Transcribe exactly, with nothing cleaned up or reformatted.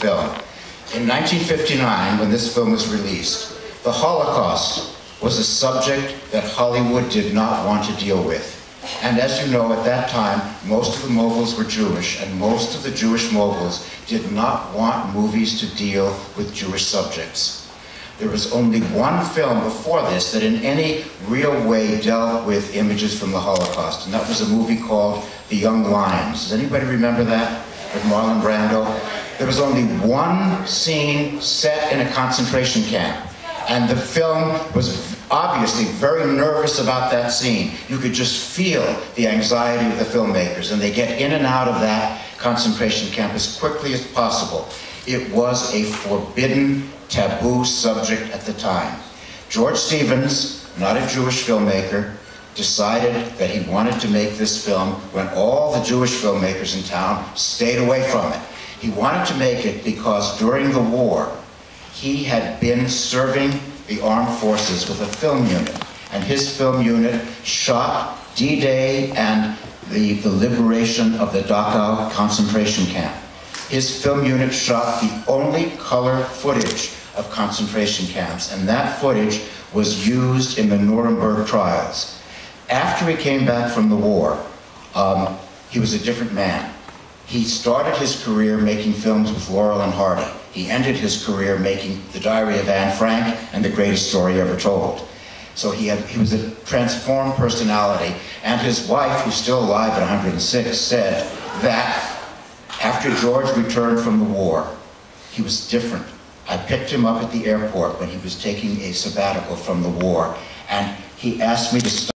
film. In nineteen fifty-nine, when this film was released, the Holocaust was a subject that Hollywood did not want to deal with. And as you know, at that time, most of the moguls were Jewish, and most of the Jewish moguls did not want movies to deal with Jewish subjects. There was only one film before this that in any real way dealt with images from the Holocaust, and that was a movie called The Young Lions. Does anybody remember that, with Marlon Brando? There was only one scene set in a concentration camp, and the film was obviously very nervous about that scene. You could just feel the anxiety of the filmmakers, and they get in and out of that concentration camp as quickly as possible. It was a forbidden, taboo subject at the time. George Stevens, not a Jewish filmmaker, decided that he wanted to make this film when all the Jewish filmmakers in town stayed away from it. He wanted to make it because during the war, he had been serving the armed forces with a film unit, and his film unit shot D-Day and the, the liberation of the Dachau concentration camp. His film unit shot the only color footage of concentration camps, and that footage was used in the Nuremberg trials. After he came back from the war, um, he was a different man. He started his career making films with Laurel and Hardy. He ended his career making The Diary of Anne Frank and The Greatest Story Ever Told. So he, had, he was a transformed personality, and his wife, who's still alive at one hundred and six, said that after George returned from the war, he was different. I picked him up at the airport when he was taking a sabbatical from the war, and he asked me to stop